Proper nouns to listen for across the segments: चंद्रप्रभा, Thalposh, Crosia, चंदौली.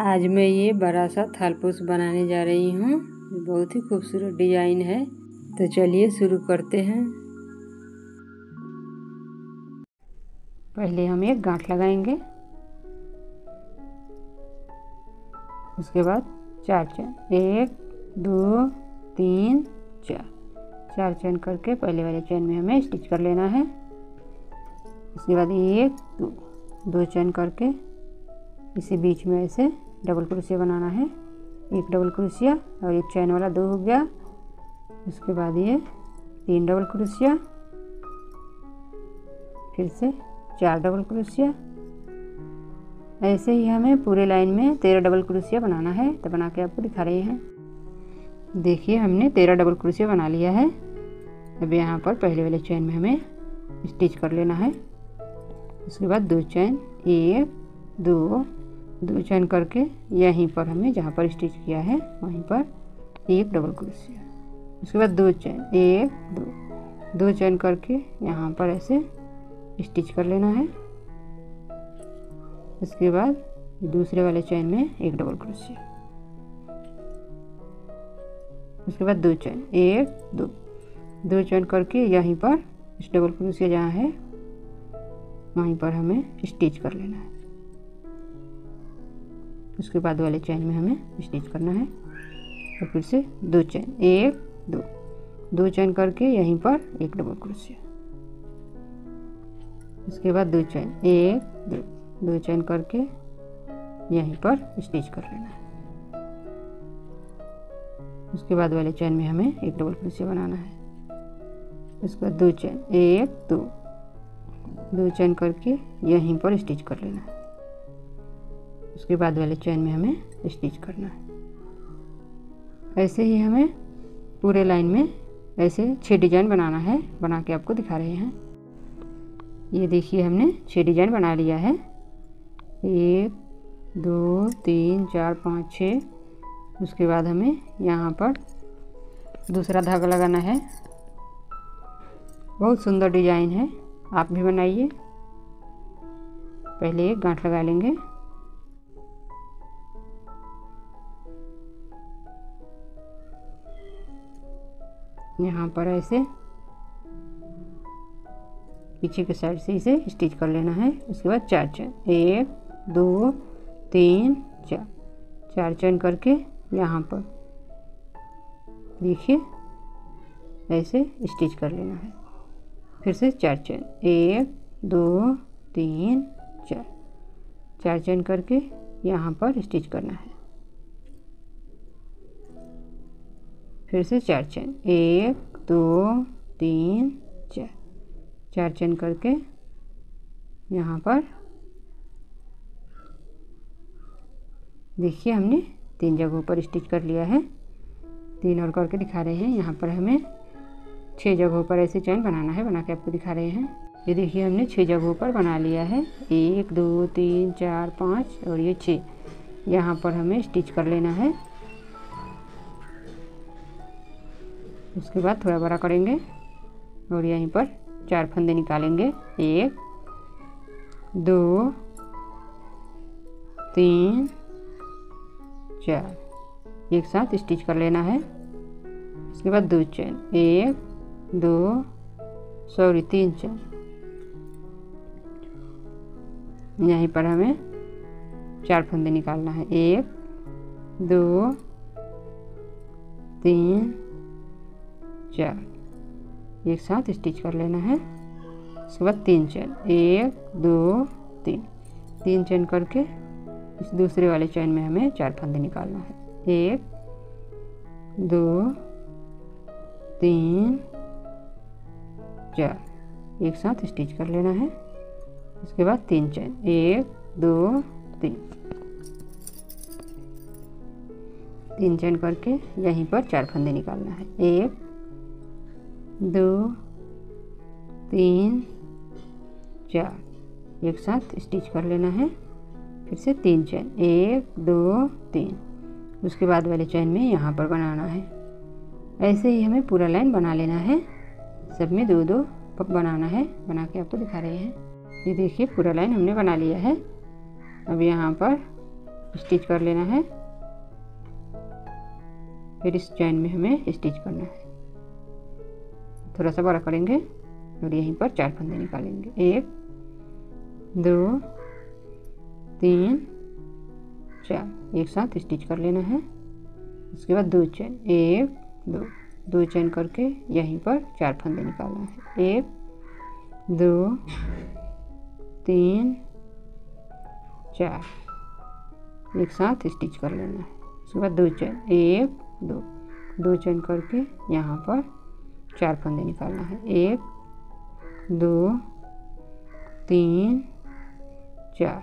आज मैं ये बड़ा सा थालपोश बनाने जा रही हूँ। बहुत ही खूबसूरत डिज़ाइन है, तो चलिए शुरू करते हैं। पहले हम एक गांठ लगाएंगे, उसके बाद चार चैन, 1 2 3 4, चार चैन करके पहले वाले चैन में हमें स्टिच कर लेना है। उसके बाद 1 2 चैन करके इसे बीच में ऐसे डबल क्रोशिया बनाना है। एक डबल क्रोशिया और एक चैन वाला 2 हो गया। उसके बाद ये 3 डबल क्रोशिया, फिर से 4 डबल क्रोशिया। ऐसे ही हमें पूरे लाइन में 13 डबल क्रोशिया बनाना है, तो बना के आपको दिखा रहे हैं। देखिए हमने 13 डबल क्रोशिया बना लिया है। अब यहाँ पर पहले वाले चैन में हमें स्टिच कर लेना है। उसके बाद 2 चैन, 1 2 चैन करके यहीं पर हमें जहाँ पर स्टिच किया है वहीं पर 1 डबल क्रोशिया। उसके बाद 2 चैन, 1 2 चैन करके यहाँ पर ऐसे स्टिच कर लेना है। उसके बाद दूसरे वाले चैन में 1 डबल क्रोशिया। उसके बाद 2 चैन, 1 2 चैन करके यहीं पर इस डबल क्रोशिया जहाँ है वहीं पर हमें स्टिच कर लेना है। उसके बाद वाले चैन में हमें स्टिच करना है। और फिर से 2 चैन, 1 2 चैन करके यहीं पर 1 डबल क्रोशिया। उसके बाद 2 चैन, 1 2 चैन करके यहीं पर स्टिच कर लेना है। उसके बाद वाले चैन में हमें 1 डबल क्रोशिया बनाना है। उसके बाद 2 चैन, 1 2 चैन करके यहीं पर स्टिच कर लेना है। उसके बाद वाले चैन में हमें स्टिच करना है। ऐसे ही हमें पूरे लाइन में ऐसे 6 डिजाइन बनाना है, बना के आपको दिखा रहे हैं। ये देखिए हमने 6 डिजाइन बना लिया है। 1 2 3 4 5 6। उसके बाद हमें यहाँ पर दूसरा धागा लगाना है। बहुत सुंदर डिजाइन है, आप भी बनाइए। पहले एक गांठ लगा लेंगे। यहाँ पर ऐसे पीछे के साइड से इसे स्टिच कर लेना है। उसके बाद 4 चैन, 1 2 3 4, 4 चैन करके यहाँ पर देखिए ऐसे स्टिच कर लेना है। फिर से 4 चैन, 1 2 3 4, 4 चैन करके यहाँ पर स्टिच करना है। फिर से 4 चैन, 1 2 3 4, 4 चैन करके यहाँ पर देखिए हमने 3 जगहों पर स्टिच कर लिया है। 3 और करके दिखा रहे हैं। यहाँ पर हमें 6 जगहों पर ऐसे चैन बनाना है, बना के आपको दिखा रहे हैं। ये देखिए हमने 6 जगहों पर बना लिया है। 1 2 3 4 5 और ये 6, यहाँ पर हमें स्टिच कर लेना है। उसके बाद थोड़ा बड़ा करेंगे और यहीं पर 4 फंदे निकालेंगे। 1 2 3 4 एक साथ स्टिच कर लेना है। उसके बाद 2 चैन, 3 चैन, यहीं पर हमें 4 फंदे निकालना है। 1 2 3 4 एक साथ स्टिच कर लेना है। उसके बाद 3 चैन, 1 2 3, 3 चैन करके इस दूसरे वाले चैन में हमें 4 फंदे निकालना है। 1 2 3 4 एक साथ स्टिच कर लेना है। उसके बाद 3 चैन, 1 2 3, 3 चैन करके यहीं पर 4 फंदे निकालना है। 1 2 3 4 एक साथ स्टिच कर लेना है। फिर से 3 चैन, 1 2 3, उसके बाद वाले चैन में यहाँ पर बनाना है। ऐसे ही हमें पूरा लाइन बना लेना है, सब में 2-2 बनाना है, बना के आपको दिखा रहे हैं। ये देखिए पूरा लाइन हमने बना लिया है। अब यहाँ पर स्टिच कर लेना है, फिर इस जॉइन में हमें स्टिच करना है। थोड़ा सा बड़ा करेंगे और यहीं पर चार फंदे निकालेंगे, 1 2 3 4 एक साथ स्टिच कर लेना है। उसके बाद दो चैन, 1 2 चैन करके यहीं पर चार फंदे निकालना है, 1 2 3 4 एक साथ स्टिच कर लेना है। उसके बाद दो चैन, 1 2 चैन करके यहाँ पर चार फंदे निकालना है, 1 2 3 4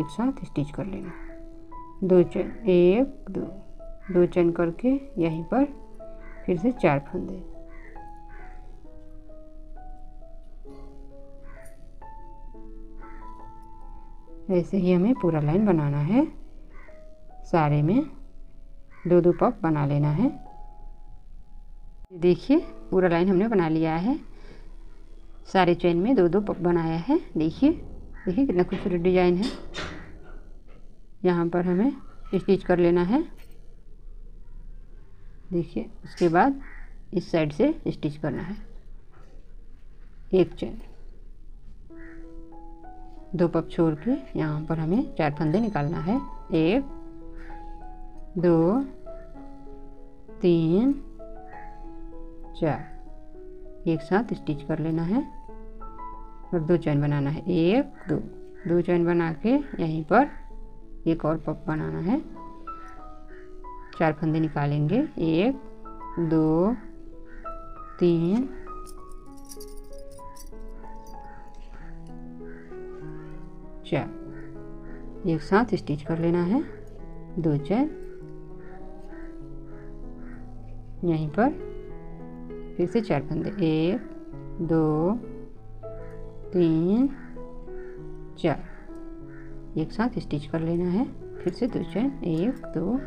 एक साथ स्टिच कर लेना है। दो चैन, 1 2 चैन करके यहीं पर फिर से चार फंदे, ऐसे ही हमें पूरा लाइन बनाना है। सारे में 2 पफ बना लेना है। देखिए पूरा लाइन हमने बना लिया है, सारे चैन में 2 पफ बनाया है। देखिए कितना खूबसूरत डिजाइन है। यहाँ पर हमें स्टिच कर लेना है, देखिए। उसके बाद इस साइड से स्टिच करना है, एक चैन, 2 पफ छोड़ के यहाँ पर हमें चार फंदे निकालना है, 1 2 3 4 एक साथ स्टिच कर लेना है और 2 चैन बनाना है, 1 2 चैन बना के यहीं पर एक और पफ बनाना है। चार फंदे निकालेंगे, 1 2 3 4 एक साथ स्टिच कर लेना है। 2 चैन यहीं पर फिर से चार फंदे, 1 2 3 4 एक साथ स्टिच कर लेना है। फिर से 2 चैन, 1 2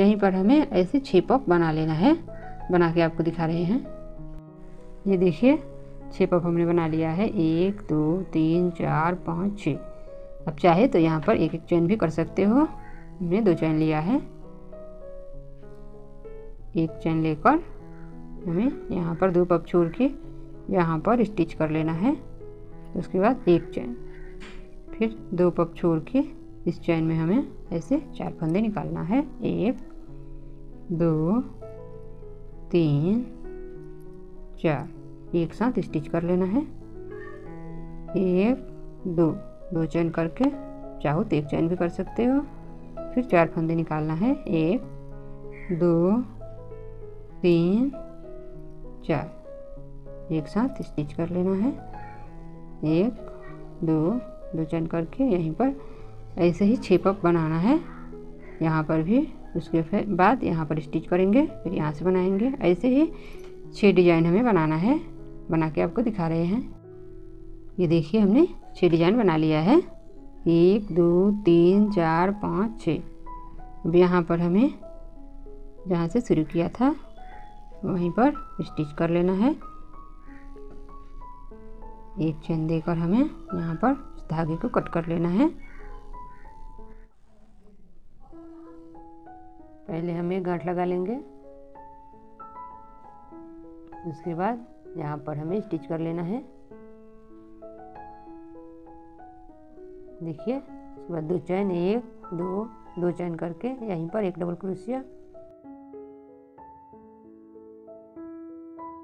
यहीं पर हमें ऐसे 6 पफ बना लेना है। बना के आपको दिखा रहे हैं। ये देखिए 6 पफ हमने बना लिया है, 1 2 3 4 5 6। अब चाहे तो यहाँ पर एक चैन भी कर सकते हो। हमने 2 चैन लिया है, एक चैन लेकर हमें यहाँ पर 2 पफ छोड़ के यहाँ पर स्टिच कर लेना है। उसके बाद एक चैन, फिर 2 पफ छोड़ के इस चैन में हमें ऐसे चार फंदे निकालना है, 1 2 3 4 एक साथ स्टिच कर लेना है। 1 2 चैन करके चाहो तो एक चैन भी कर सकते हो, फिर चार फंदे निकालना है, 1 2 3 4 एक साथ स्टिच कर लेना है। 1 2 चैन करके यहीं पर ऐसे ही 6 पफ बनाना है। यहाँ पर भी उसके बाद यहाँ पर स्टिच करेंगे, फिर यहाँ से बनाएंगे। ऐसे ही 6 डिजाइन हमें बनाना है। बना के आपको दिखा रहे हैं। ये देखिए हमने 6 डिजाइन बना लिया है, 1 2 3 4 5 6। अब यहाँ पर हमें जहाँ से शुरू किया था वहीं पर स्टिच कर लेना है। एक चैन देकर हमें यहाँ पर धागे को कट कर लेना है। पहले हमें गांठ लगा लेंगे, उसके बाद यहाँ पर हमें स्टिच कर लेना है, देखिए। उसके बाद 2 चैन, 1 2 चैन करके यहीं पर एक डबल क्रोशिया,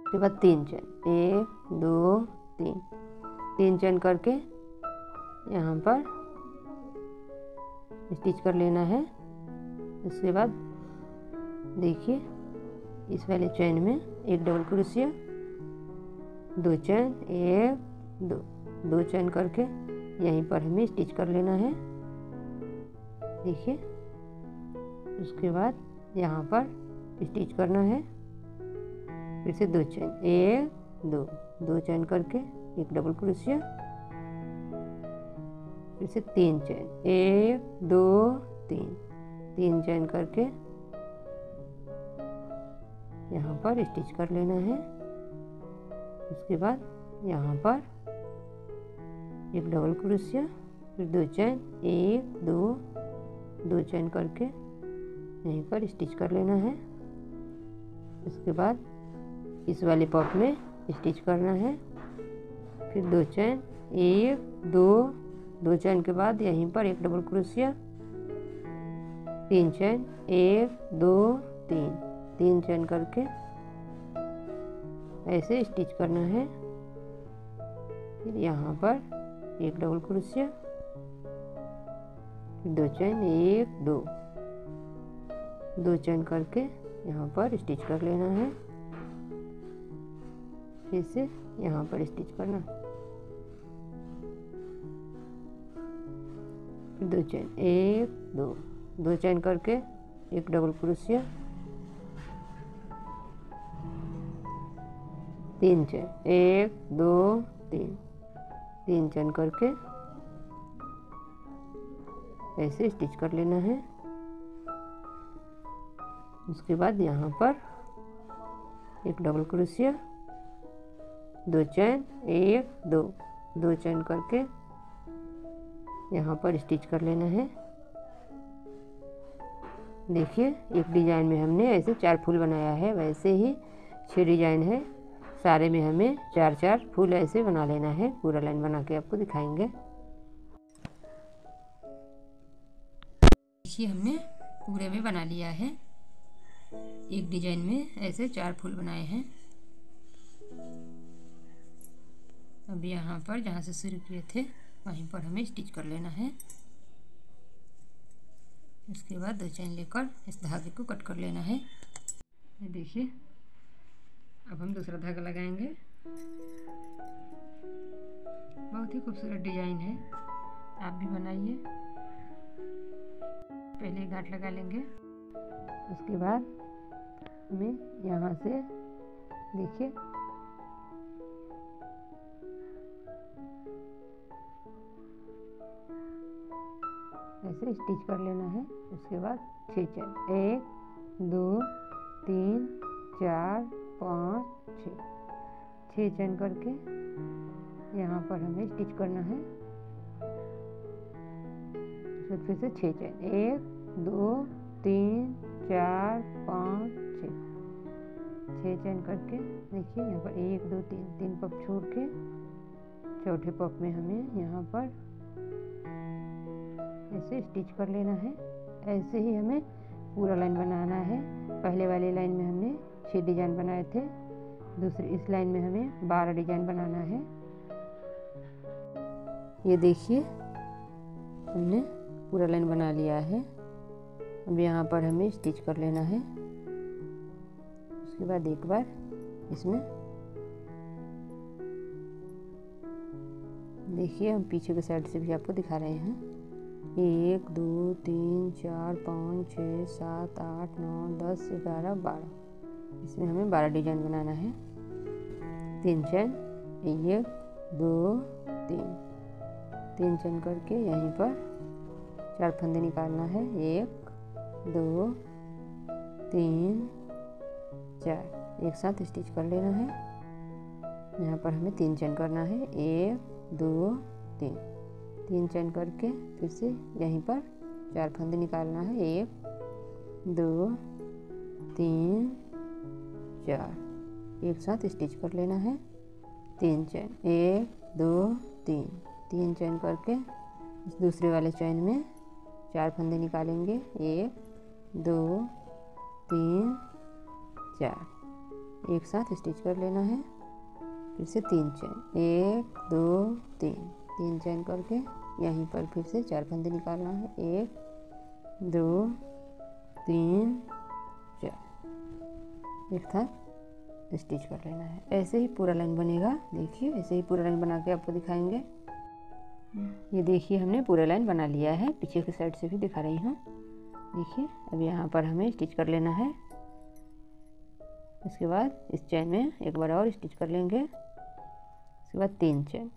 उसके बाद 3 चैन, 1 2 3 चैन करके यहाँ पर स्टिच कर लेना है। उसके बाद देखिए इस वाले चैन में एक डबल क्रोशिया, 2 चैन, 1 2 चैन करके यहीं पर हमें स्टिच कर लेना है, देखिए। उसके बाद यहाँ पर स्टिच करना है, फिर से 2 चैन, 1 2 चैन करके एक डबल क्रोशिया, फिर से 3 चैन, 1 2 3 चैन करके यहाँ पर स्टिच कर लेना है। उसके बाद यहाँ पर एक डबल क्रोशिया, फिर 2 चैन, 1 2 दो चैन करके यहीं पर स्टिच कर लेना है। उसके बाद इस वाले पॉप में स्टिच करना है, फिर दो चैन, एक दो चैन के बाद यहीं पर एक डबल क्रोशिया, तीन चैन, एक दो तीन, तीन चैन करके ऐसे स्टिच करना है। फिर यहाँ पर एक डबल क्रोशिया, दो चैन, एक दो चैन करके यहाँ पर स्टिच कर लेना है। फिर से यहाँ पर स्टिच करना, दो चैन, एक दो चैन करके एक डबल क्रोशिया, तीन चैन, एक दो तीन, तीन चैन करके ऐसे स्टिच कर लेना है। उसके बाद यहाँ पर एक डबल क्रोशिया, दो चैन, एक दो चैन करके यहाँ पर स्टिच कर लेना है। देखिए एक डिज़ाइन में हमने ऐसे चार फूल बनाया है, वैसे ही 6 डिज़ाइन है, सारे में हमें 4-4 फूल ऐसे बना लेना है। पूरा लाइन बना के आपको दिखाएंगे। देखिए हमने पूरे में बना लिया है, एक डिजाइन में ऐसे 4 फूल बनाए हैं। अब यहाँ पर जहाँ से शुरू किए थे वहीं पर हमें स्टिच कर लेना है। उसके बाद दो चैन लेकर इस धागे को कट कर लेना है। देखिए अब हम दूसरा धागा लगाएंगे। बहुत ही खूबसूरत डिजाइन है, आप भी बनाइए। पहले गांठ लगा लेंगे, उसके बाद हमें यहाँ से देखिए ऐसे स्टिच कर लेना है। उसके बाद 6 चैन, 1 2 3 4 5 6 चैन करके यहाँ पर हमें स्टिच करना है। फिर से 6 चैन, 1 2 3 4 5 6 चैन करके देखिए यहाँ पर 1 2 3 पफ छोड़ के चौथे पफ में हमें यहाँ पर ऐसे स्टिच कर लेना है। ऐसे ही हमें पूरा लाइन बनाना है। पहले वाली लाइन में हमने 6 डिजाइन बनाए थे, दूसरी इस लाइन में हमें 12 डिजाइन बनाना है। ये देखिए हमने पूरा लाइन बना लिया है। अब यहाँ पर हमें स्टिच कर लेना है। उसके बाद एक बार इसमें देखिए हम पीछे के साइड से भी आपको दिखा रहे हैं। 1 2 3 4 5 6 7 8 9 10 11 12 इसमें हमें 12 डिजाइन बनाना है। 3 चैन, 1 2 3 चैन करके यहीं पर 4 फंदे निकालना है। 1 2 3 4 एक साथ स्टिच कर लेना है। यहाँ पर हमें 3 चैन करना है, 1 2 3 3 चैन करके फिर से यहीं पर 4 फंदे निकालना है। 1 2 3 4 एक साथ स्टिच कर लेना है। 3 चैन, 1 2 3 चैन करके इस दूसरे वाले चैन में 4 फंदे निकालेंगे। 1 2 3 4 एक साथ स्टिच कर लेना है। फिर से 3 चैन, 1 2 3 चैन करके यहीं पर फिर से 4 फंदे निकालना है। 1 2 3 4 एक साथ स्टिच कर लेना है। ऐसे ही पूरा लाइन बनेगा। देखिए ऐसे ही पूरा लाइन बना के आपको दिखाएंगे। ये देखिए हमने पूरा लाइन बना लिया है, पीछे की साइड से भी दिखा रही हूँ। देखिए अब यहाँ पर हमें स्टिच कर लेना है। इसके बाद इस चैन में एक बार और स्टिच कर लेंगे। उसके बाद 3 चैन,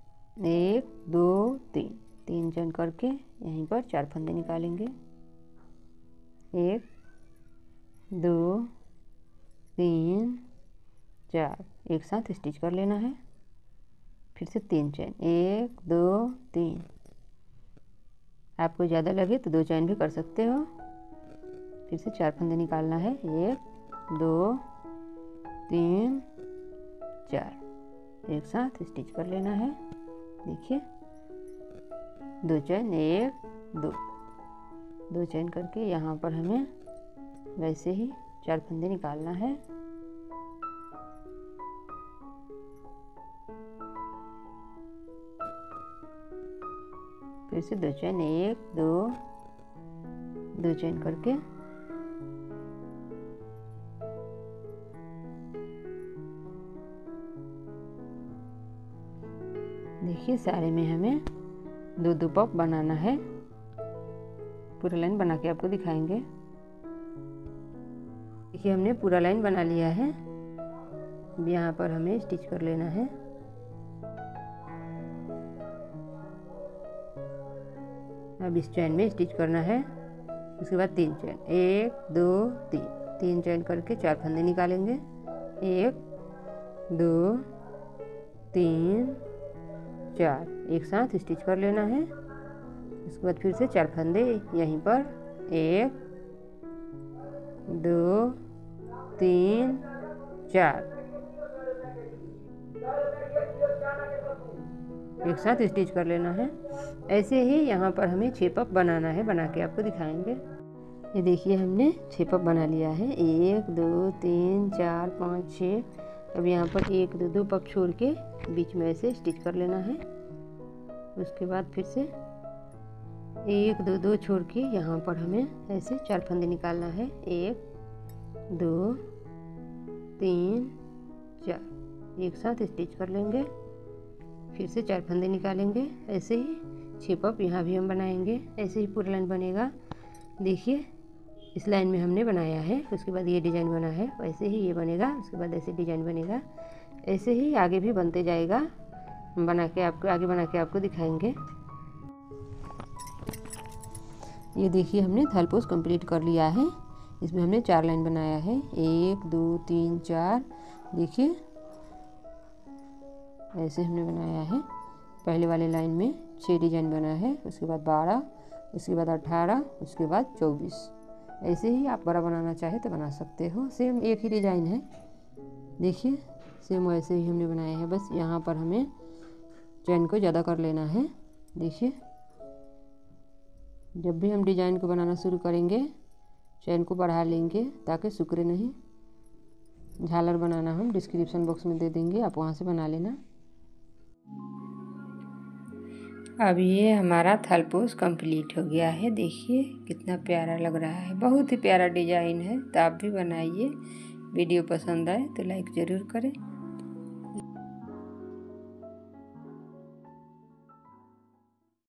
1 2 3 चैन करके यहीं पर 4 फंदे निकालेंगे। 1 2 3 4 एक साथ स्टिच कर लेना है। फिर से 3 चैन, 1 2 3 आपको ज़्यादा लगे तो दो चैन भी कर सकते हो। फिर से चार फंदे निकालना है, 1 2 3 4 एक साथ स्टिच कर लेना है। देखिए दो चैन, 1 2 चैन करके यहाँ पर हमें वैसे ही चार फंदे निकालना है। फिर से दो चैन, 1 2 चैन करके देखिए सारे में हमें दो दो पॉप बनाना है। पूरा लाइन बना के आपको दिखाएंगे। देखिए हमने पूरा लाइन बना लिया है। यहाँ पर हमें स्टिच कर लेना है। अब इस चैन में स्टिच करना है, उसके बाद तीन चैन, 1 2 3 चैन करके चार फंदे निकालेंगे। 1 2 3 4 एक साथ स्टिच कर लेना है। उसके बाद फिर से चार फंदे यहीं पर, 1 2 3 4 एक साथ स्टिच कर लेना है। ऐसे ही यहाँ पर हमें 6 पफ बनाना है, बना के आपको दिखाएंगे। ये देखिए हमने 6 पफ बना लिया है, 1 2 3 4 5 6। अब यहाँ पर 1 2 पफ छोड़ के बीच में ऐसे स्टिच कर लेना है। उसके बाद फिर से 1 2 छोड़ के यहाँ पर हमें ऐसे चार फंदे निकालना है, 1 2 3 4 एक साथ स्टिच कर लेंगे। फिर से चार फंदे निकालेंगे। ऐसे ही 6 पफ यहाँ भी हम बनाएंगे। ऐसे ही पूरा लाइन बनेगा। देखिए इस लाइन में हमने बनाया है, उसके बाद ये डिज़ाइन बना है, वैसे ही ये बनेगा, उसके बाद ऐसे डिज़ाइन बनेगा। ऐसे ही आगे भी बनते जाएगा, बना के आपको आगे बना के आपको दिखाएंगे। ये देखिए हमने थालपोश कंप्लीट कर लिया है। इसमें हमने 4 लाइन बनाया है, 1 2 3 4। देखिए ऐसे हमने बनाया है। पहले वाले लाइन में 6 डिजाइन बना है, उसके बाद 12, उसके बाद 18, उसके बाद 24। ऐसे ही आप बड़ा बनाना चाहे तो बना सकते हो। सेम एक ही डिजाइन है। देखिए सेम वैसे ही हमने बनाया है, बस यहाँ पर हमें चैन को ज़्यादा कर लेना है। देखिए जब भी हम डिज़ाइन को बनाना शुरू करेंगे चैन को बढ़ा लेंगे ताकि सिकुड़े नहीं। झालर बनाना हम डिस्क्रिप्शन बॉक्स में दे देंगे, आप वहाँ से बना लेना। अब ये हमारा थालपोश कंप्लीट हो गया है। देखिए कितना प्यारा लग रहा है, बहुत ही प्यारा डिज़ाइन है। तो आप भी बनाइए। वीडियो पसंद आए तो लाइक ज़रूर करें।